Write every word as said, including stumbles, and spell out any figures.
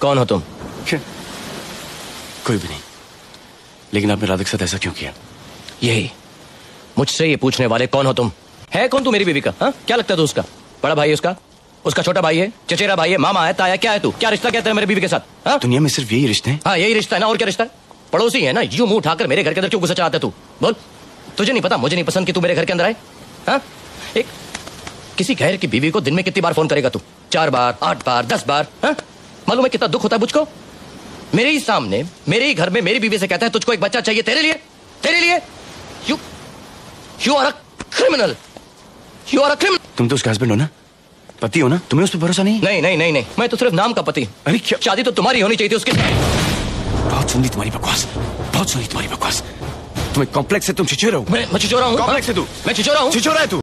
कौन हो तुम? कोई भी नहीं, लेकिन आपने राधा के साथ ऐसा क्यों किया? यही मुझसे ये पूछने वाले कौन हो तुम? है कौन तू मेरी बीवी का? हा? क्या लगता है तू उसका बड़ा भाई है? उसका उसका छोटा भाई है? चचेरा भाई है? मामा है? ताया? क्या है तू? क्या रिश्ता कहते हैं मेरे बीवी के साथ? हा? दुनिया में सिर्फ यही रिश्ते हैं। हाँ यही रिश्ता है ना, और क्या रिश्ता है? पड़ोसी है ना। यूं मुंह उठाकर मेरे घर के अंदर क्यों घुसा चाहता है तू? बोल, तुझे नहीं पता मुझे नहीं पसंद कि तू मेरे घर के अंदर आए? हाँ? एक किसी गैर की बीवी को दिन में कितनी बार फोन करेगा तू? चार बार, आठ बार, दस बार। हाँ? मालूम है कितना दुख होता है मुझको? मेरे ही सामने मेरे ही घर में मेरी बीवी से कहता है तुझको एक बच्चा चाहिए तेरे लिए, तेरे लिए। You you are a criminal, you are a criminal. तुम तो उसका हस्बैंड हो ना, पति हो ना, तुम्हें उस पर भरोसा नहीं? नहीं नहीं नहीं नहीं, मैं तो सिर्फ नाम का पति। अरे क्या? शादी तो तुम्हारी होनी चाहिए थी उसके साथ। बहुत सुनी तुम्हारी बकवास, बहुत सुनी तुम्हारी बकवास। तुम्हें कॉम्प्लेक्स है, तुम छिछोरा हो। मैं छिछोरा हूँ, कॉम्प्लेक्स है तू, मैं छिछोरा हूँ, छिछोरा है तू।